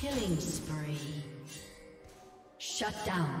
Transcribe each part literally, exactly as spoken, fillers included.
Killing spree. Shut down.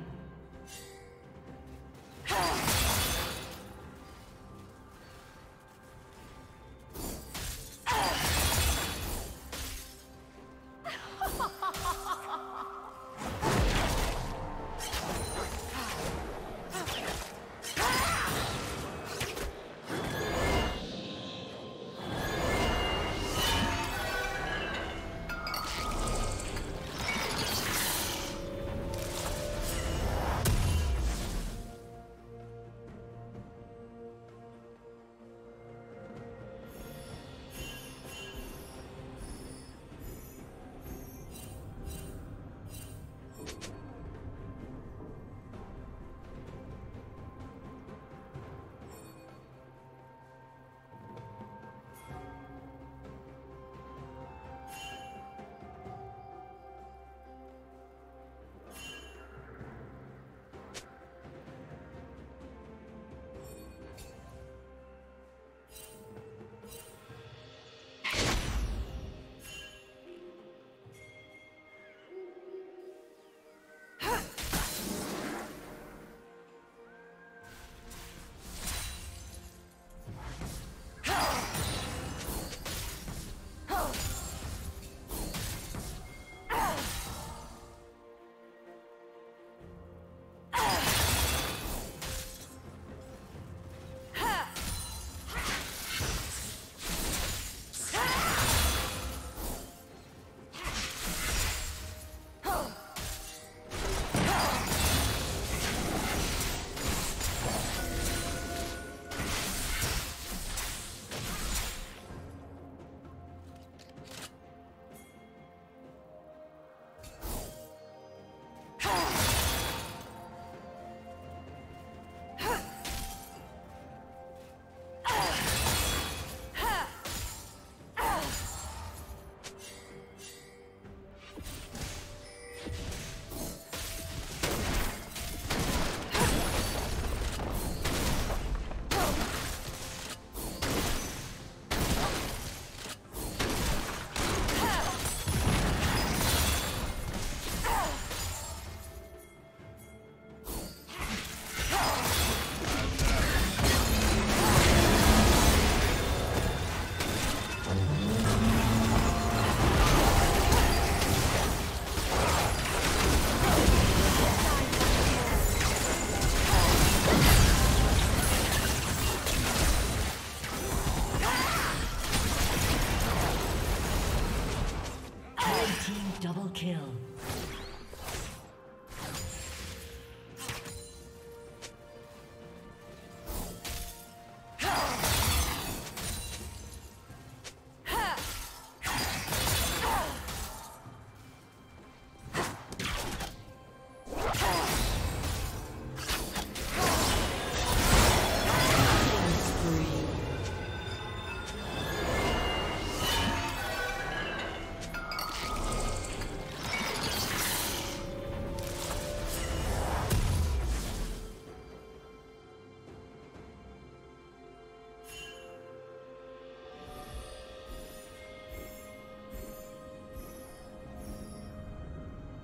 Kill.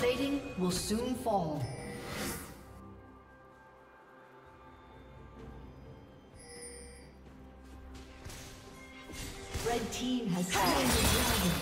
plating will soon fall. Red team has slain the dragon.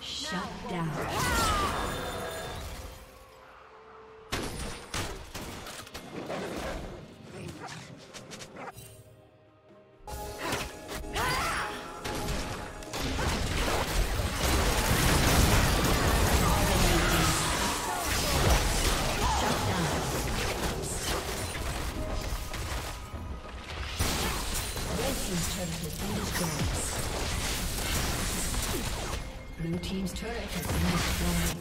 Shut down. Team's turret has been destroyed. Blue team's turret has been destroyed.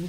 Blue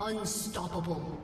Unstoppable.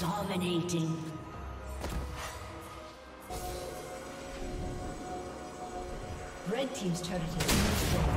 Dominating. Red team's turret has been destroyed.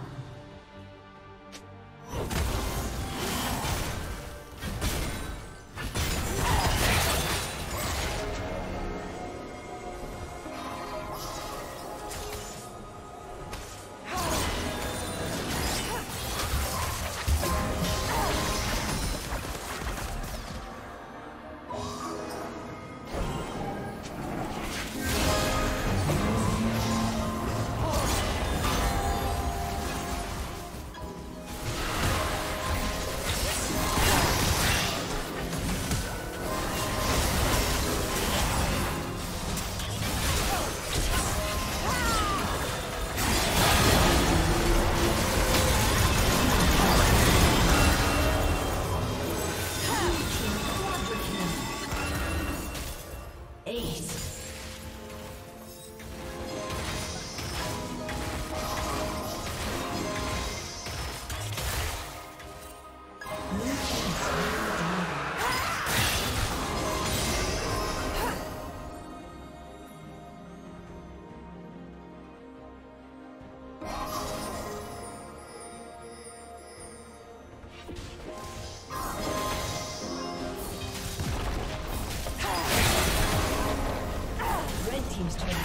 He's